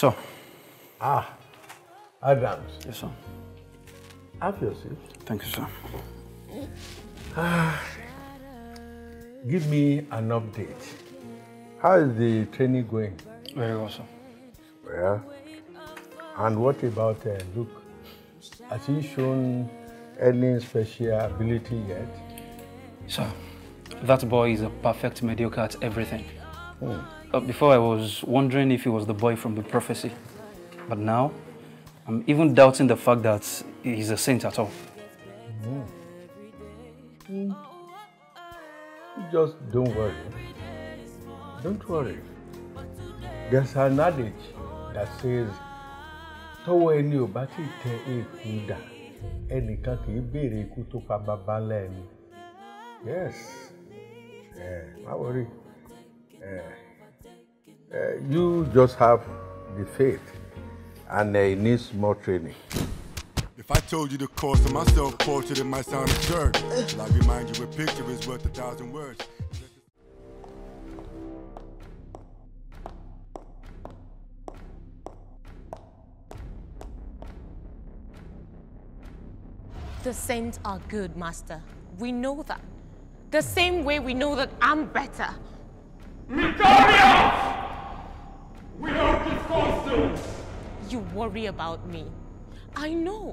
Sir. Ah, Adams. Yes, sir. Have your seat. Thank you, sir. Give me an update. How is the training going? Very well, sir. Well, and what about Luke? Has he shown any special ability yet? Sir, that boy is a perfect mediocre at everything. Oh. Before I was wondering if he was the boy from the prophecy, but now I'm even doubting the fact that he's a saint at all. Mm. Mm. Just don't worry. Don't worry. There's an adage that says, "Towo eni o ba ti te eku da, enikan ki bere iku to pa baba nla eni." Yes. Don't worry. You just have the faith, and it needs more training. If I told you the cost of my self-portrait, it might sound absurd. I'll remind you a picture is worth 1,000 words. The saints are good, Master. We know that. The same way we know that I'm better. Mikaria! We don't discuss this! You worry about me. I know.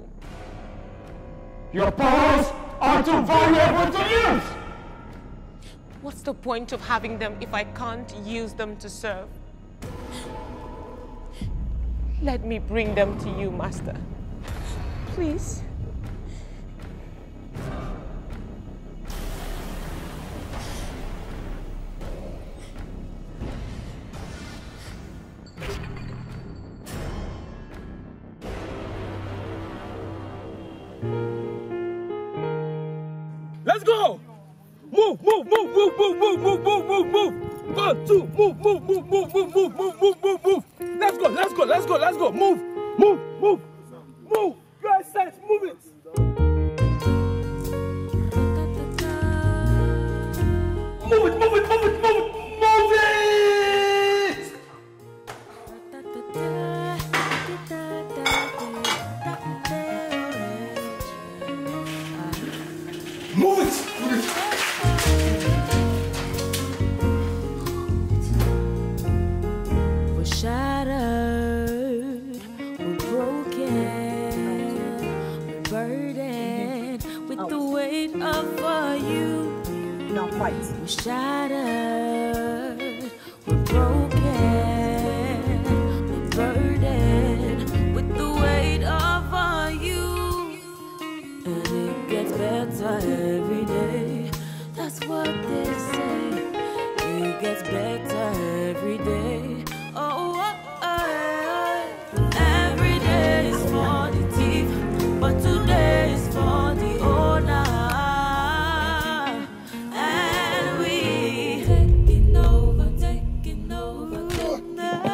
Your powers are too valuable to use! What's the point of having them if I can't use them to serve? Let me bring them to you, Master. Please. Let's go! Move, move, move, move, move, move, move, move, move, move. 1, 2, move, move, move, move, move, move, move, move, move, move. Let's go, let's go, let's go, let's go. Move, move, move, move. You are set, move it. Move it, move it, move it, move it, move it. Move it! Move it! We're shattered, we're broken, we're burdened with the weight of you. Now fight. We're shattered, we're broken, we're burdened with the weight of you. And it gets better. What they say, it gets better every day. Oh, every day is for the thief, but today is for the owner. And we taking over, taking over, taking over,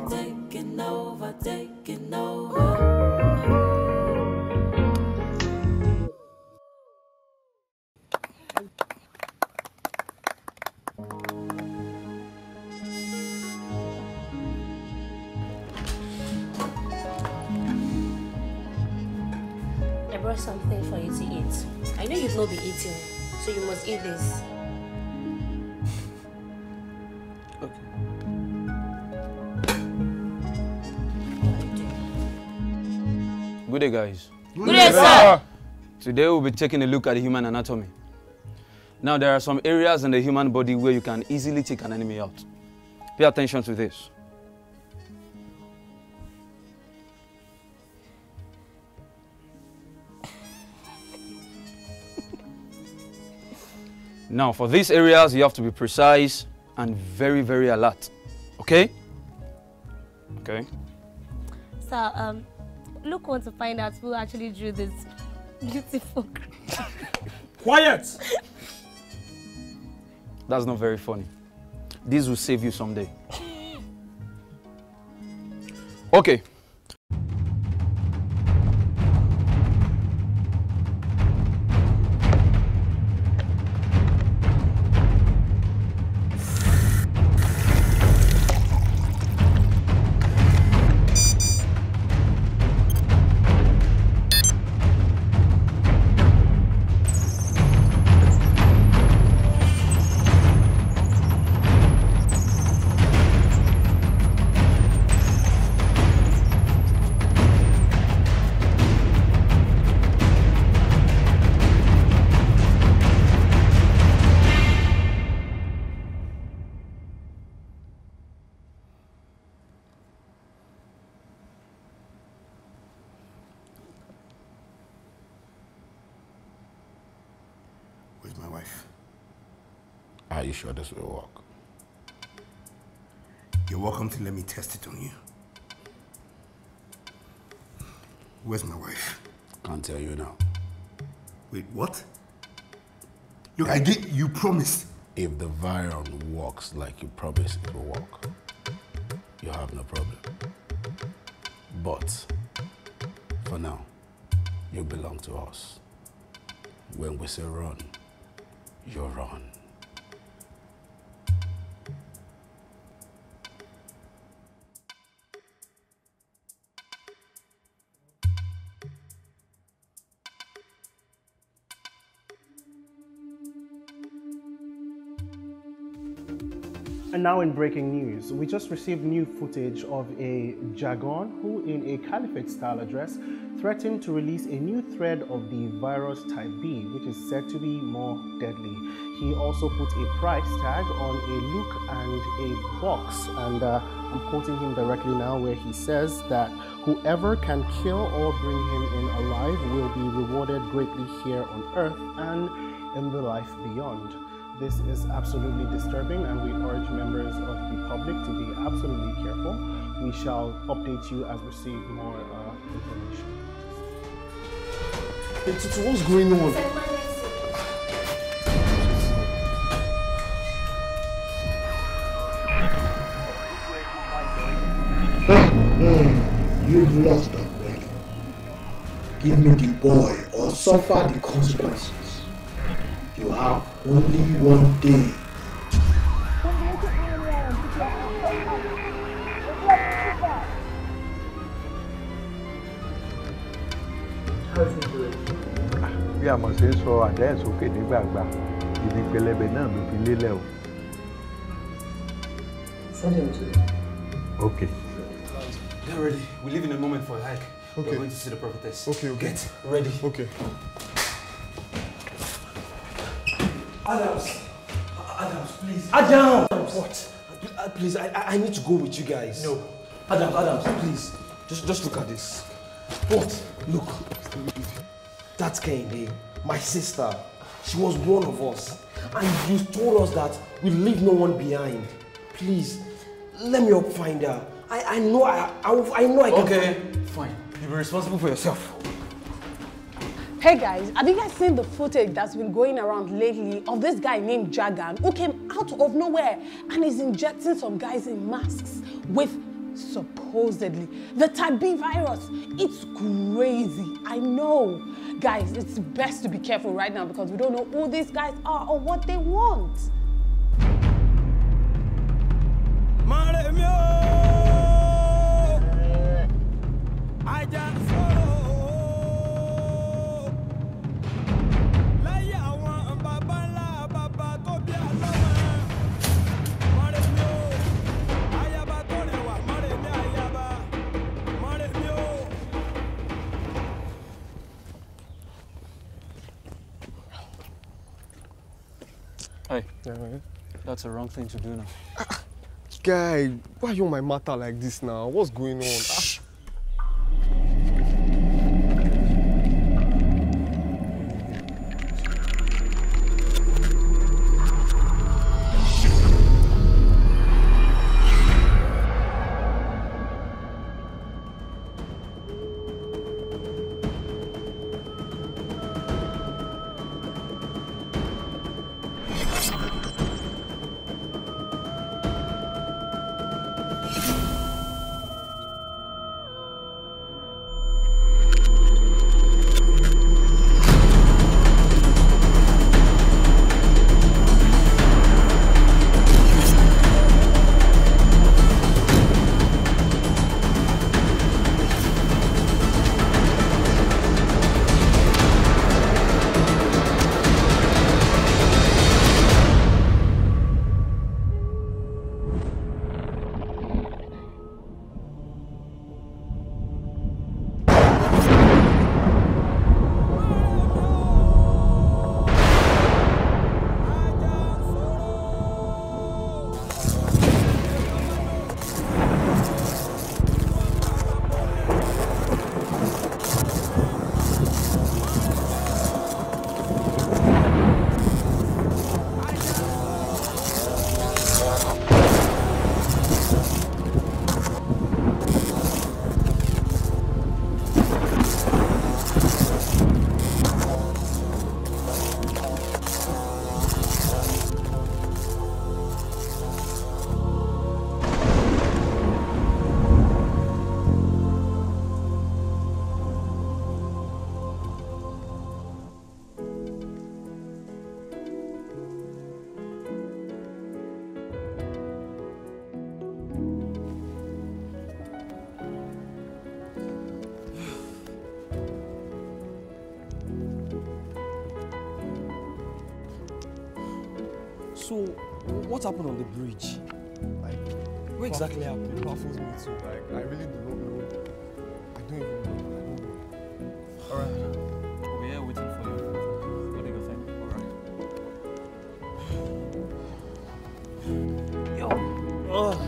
taking over, taking over. Something for you to eat. I know you'd not be eating, so you must eat this. Okay. Good day, guys. Good day, sir. Today we'll be taking a look at the human anatomy. Now, there are some areas in the human body where you can easily take an enemy out. Pay attention to this. Now, for these areas, you have to be precise and very, very alert. Okay? Okay. So, Luke wants to find out who actually drew this beautiful... Quiet! That's not very funny. This will save you someday. Okay. Are you sure this will work? You're welcome to let me test it on you. Where's my wife? Can't tell you now. Wait, what? Look, you promised. If the Viron works like you promised it will work, you have no problem. But for now, you belong to us. When we say run, you run. And now in breaking news, we just received new footage of a Jagan who, in a caliphate-style address, threatened to release a new thread of the virus type B, which is said to be more deadly. He also put a price tag on a look and a box, and I'm quoting him directly now, where he says that whoever can kill or bring him in alive will be rewarded greatly here on earth and in the life beyond. This is absolutely disturbing, and we urge members of the public to be absolutely careful. We shall update you as we receive more information. It's what's going on? You've lost a wedding. Give me the boy or suffer the consequences. You have only 1 day. Bí a mọ̀ ṣe ń sọ àdá sókè nígbàgbà, ibi pẹlẹbẹ náà ló fi lélẹ̀ o. Send him to me. Okay. Get ready. We leave in a moment for a hike. Okay. We're going to see the prophetess. Okay, okay. Get ready. Okay. Adams, please. Adams! What? Please, I need to go with you guys. No. Adams, please. Just look at this. What? Look. That's Kehinde, my sister. She was one of us. And you told us that we leave no one behind. Please, let me help find her. I know I can. Okay, fine. You'll be responsible for yourself. Hey guys, have you guys seen the footage that's been going around lately of this guy named Jagan who came out of nowhere and is injecting some guys in masks with supposedly the type B virus? It's crazy, I know. Guys, it's best to be careful right now because we don't know who these guys are or what they want. That's the wrong thing to do now. Guy, why are you on my matter like this now? What's going on? Shh. So, what happened on the bridge? Like, what exactly happened? It baffles me too. Like, I really do not know. I don't even know. All right. We're here waiting for you. What do you think? All right. Yo. Ugh.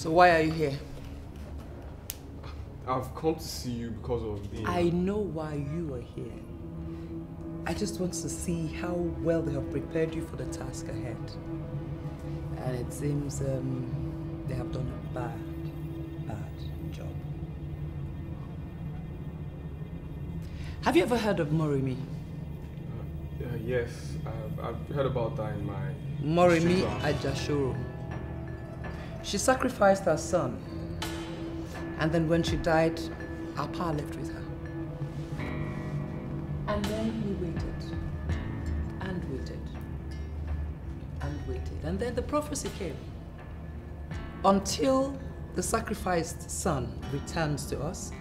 So why are you here? I've come to see you because of the... I know why you are here. I just want to see how well they have prepared you for the task ahead. And it seems they have done a bad job. Have you ever heard of Morimi? Yes, I've heard about that in my... Morimi Ajashuru. She sacrificed her son, and then when she died, her pa left with her. And then he waited, and waited, and waited. And then the prophecy came. Until the sacrificed son returns to us,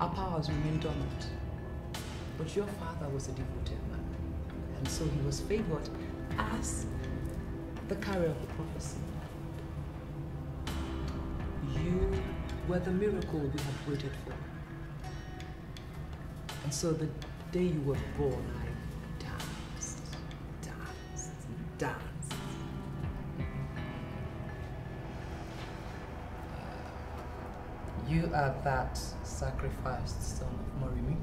our pa has remained dormant. But your father was a devoted man, and so he was favored as the carrier of the prophecy. You were the miracle we have waited for. And so the day you were born, I danced, danced, danced. You are that sacrificed son of Morimi.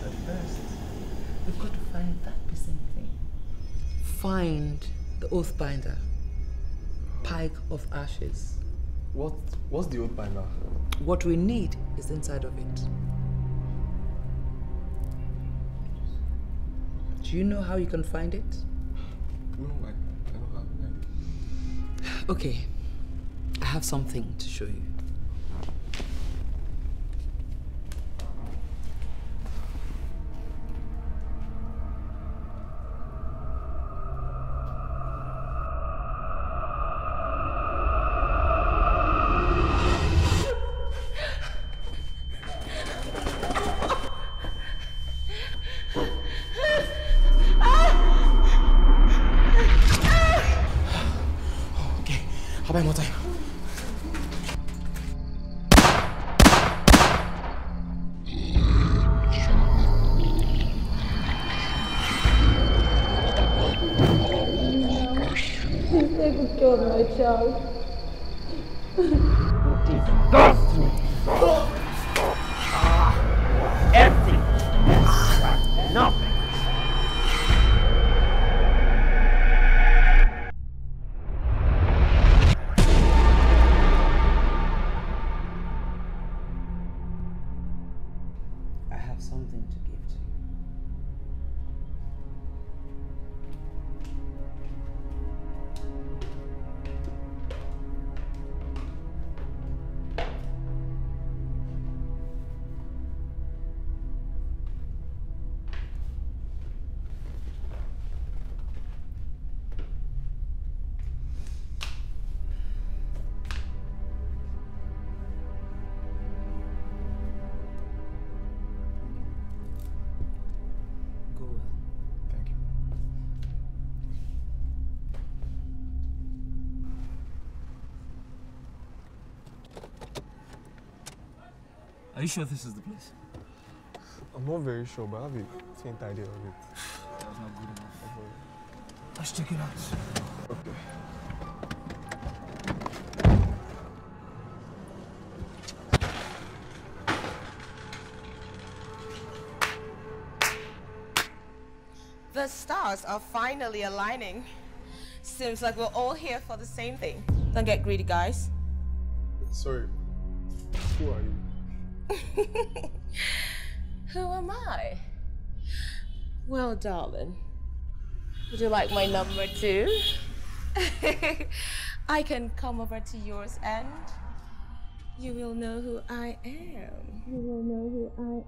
But first, we've got to find that missing thing. Find the oathbinder. Pike of Ashes. What's the oathbinder? What we need is inside of it. Do you know how you can find it? No, I don't have it. Okay, I have something to show you. Are you sure this is the place? I'm not very sure, but I have a faint idea of it. That was not good enough. Let's check it out. Okay. The stars are finally aligning. Seems like we're all here for the same thing. Don't get greedy, guys. Sorry, who are you? Who am I? Well, darling, would you like my number too? I can come over to yours and you will know who I am. You will know who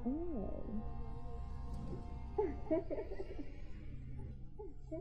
I am. I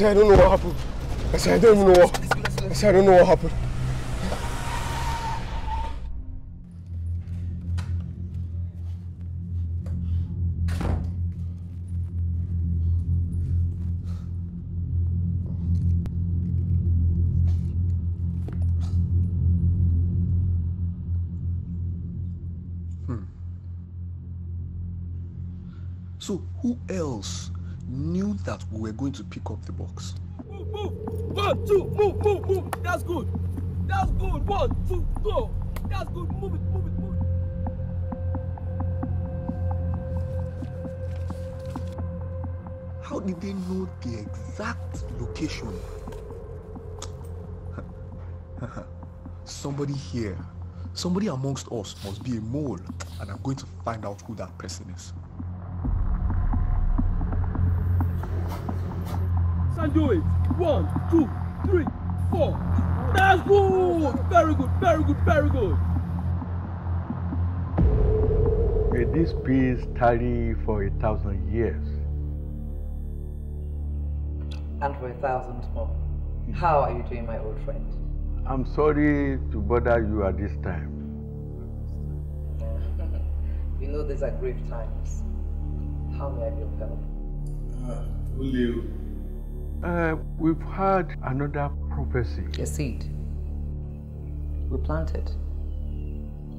said, I don't know what happened. I said, I don't even know what. I said, I don't know what happened. So, who else knew that we were going to pick up the box? Move, move, 1, 2, move, move, move. That's good. That's good. 1, 2, go. That's good. Move it, move it, move it. How did they know the exact location? Somebody here, somebody amongst us must be a mole, and I'm going to find out who that person is. And do it. 1, 2, 3, 4. That's good. Very good, very good, very good. May this peace tarry for 1,000 years. And for 1,000 more. How are you doing, my old friend? I'm sorry to bother you at this time. You know these are grave times. How may I be of help? We've had another prophecy. A seed. We planted,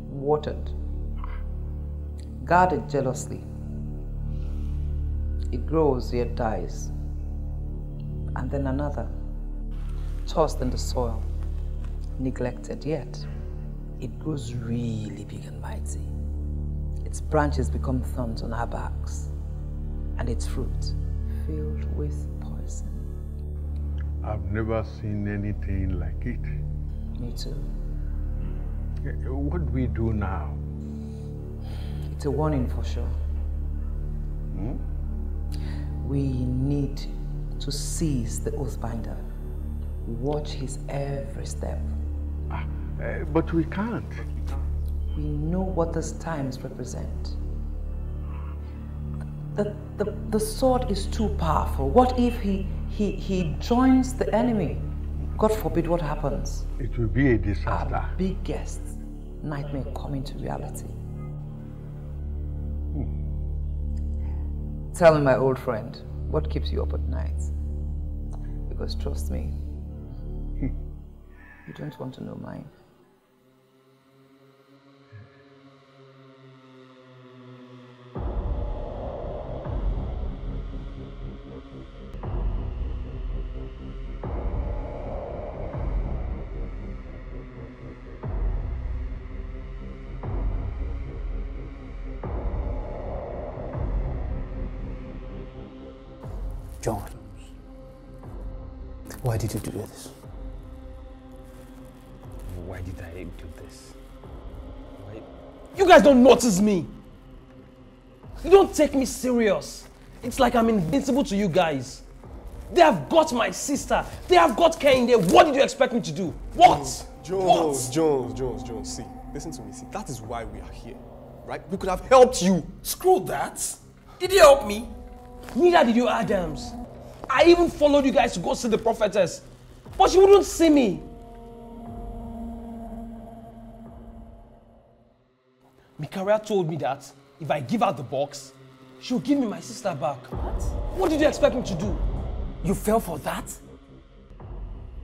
watered, guarded jealously. It grows yet dies. And then another, tossed in the soil, neglected yet. It grows really big and mighty. Its branches become thorns on our backs, and its fruit filled with poison. I've never seen anything like it. Me too. What do we do now? It's a warning for sure. Hmm? We need to seize the oathbinder. Watch his every step. But we can't. We know what these times represent. The sword is too powerful. What if he joins the enemy? God forbid, what happens? It will be a disaster. Our biggest nightmare coming to reality. Tell me, my old friend, what keeps you up at night? Because trust me, you don't want to know mine. Jones, why did you do this? Why did I do this? Why? You guys don't notice me. You don't take me serious. It's like I'm invincible to you guys. They have got my sister. They have got Kehinde. What did you expect me to do? What? Jones, see. Listen to me, see. That is why we are here, right? We could have helped you. Screw that. Did you help me? Neither did you, Adams. I even followed you guys to go see the prophetess, but she wouldn't see me. Mikaria told me that if I give her the box, she'll give me my sister back. What? What did you expect me to do? You fell for that?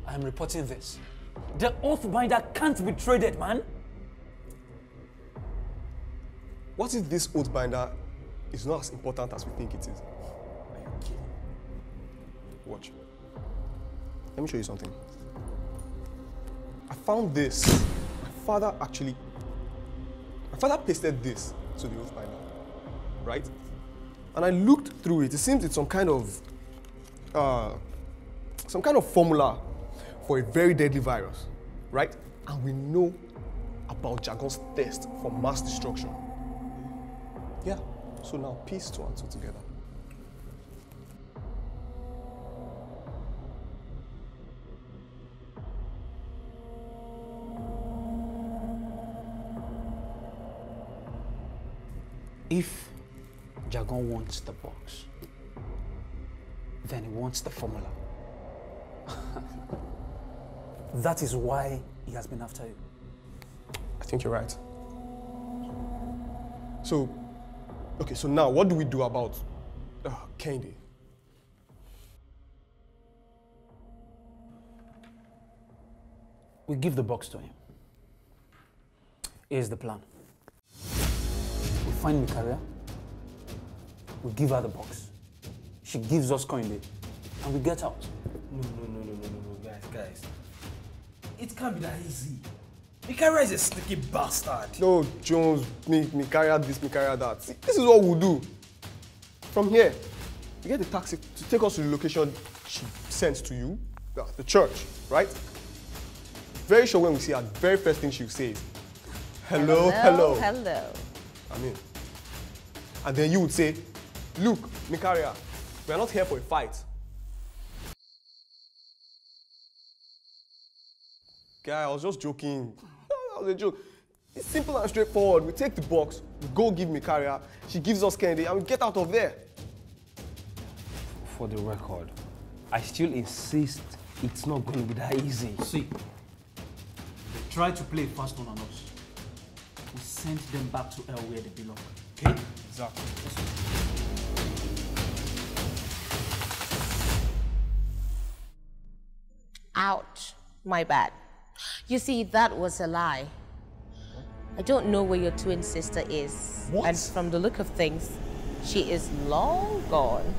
I'm reporting this. The oathbinder can't be traded, man. What if this oathbinder is not as important as we think it is? Are you kidding? Watch. Let me show you something. I found this. My father pasted this to the oathbinder, right? And I looked through it. It seems it's some kind of formula for a very deadly virus, right? And we know about Jagan's test for mass destruction. Yeah, so now piece two and two together. If Jagan wants the box, then he wants the formula. That is why he has been after you. I think you're right. So, okay, so now what do we do about Kehinde? We give the box to him. Here's the plan. We find Mikaria, we give her the box. She gives us Kehinde, and we get out. No, guys. It can't be that easy. Mikaria is a sneaky bastard. No, Jones, Mikaria this, Mikaria that. See, this is what we'll do. From here, we get the taxi to take us to the location she sent to you, the church, right? Very sure when we see her, the very first thing she'll say is, hello. I mean, and then you would say, look, Mikaria, we are not here for a fight. Guy, I was just joking. That was a joke. It's simple and straightforward. We take the box, we go give Mikaria, she gives us Kehinde, and we get out of there. For the record, I still insist it's not going to be that easy. See, they try to play fast on us. We send them back to hell where they belong. Okay? Exactly. Ouch. My bad. You see, that was a lie. I don't know where your twin sister is. What? And from the look of things, she is long gone.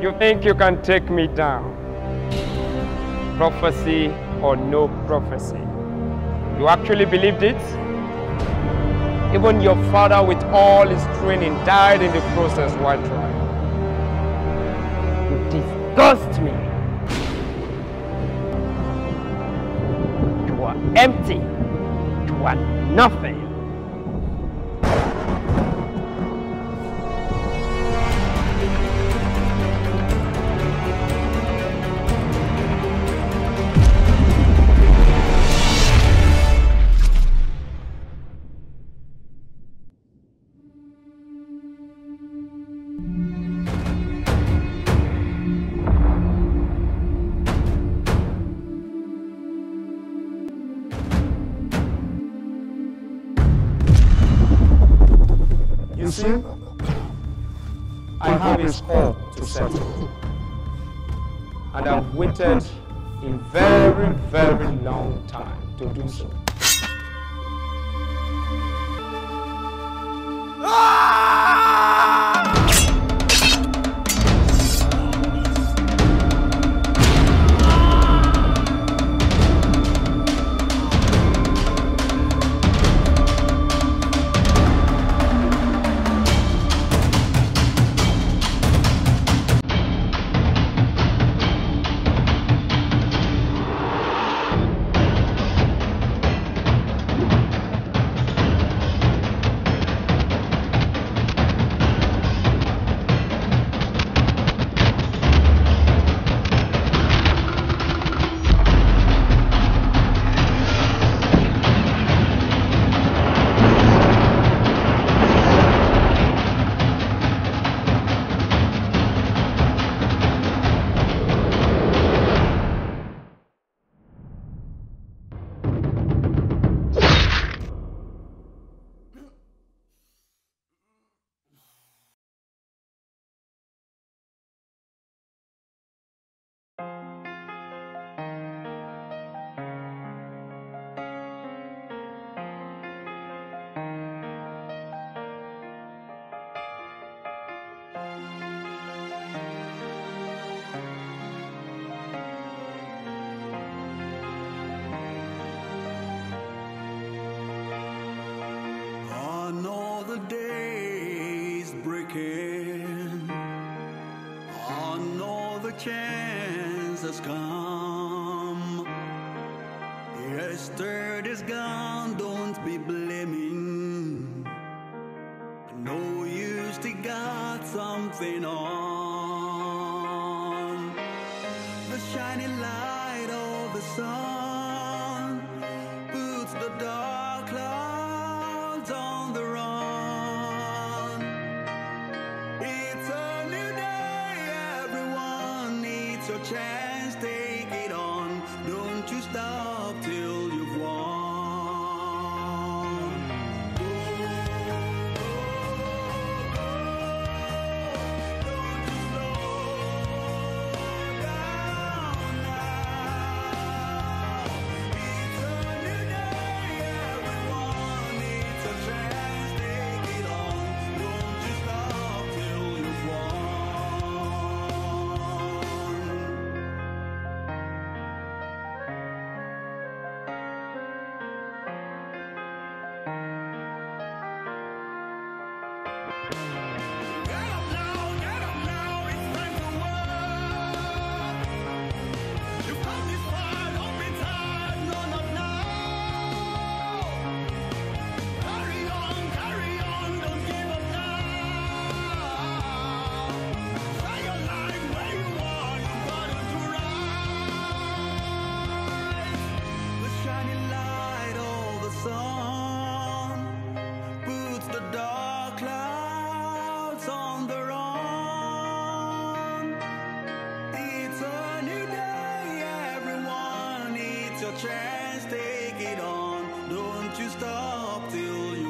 You think you can take me down? Prophecy or no prophecy, You actually believed it? Even your father, with all his training, died in the process while trying. You disgust me. You are empty. You are nothing. Chance, take it on. Don't you stop till you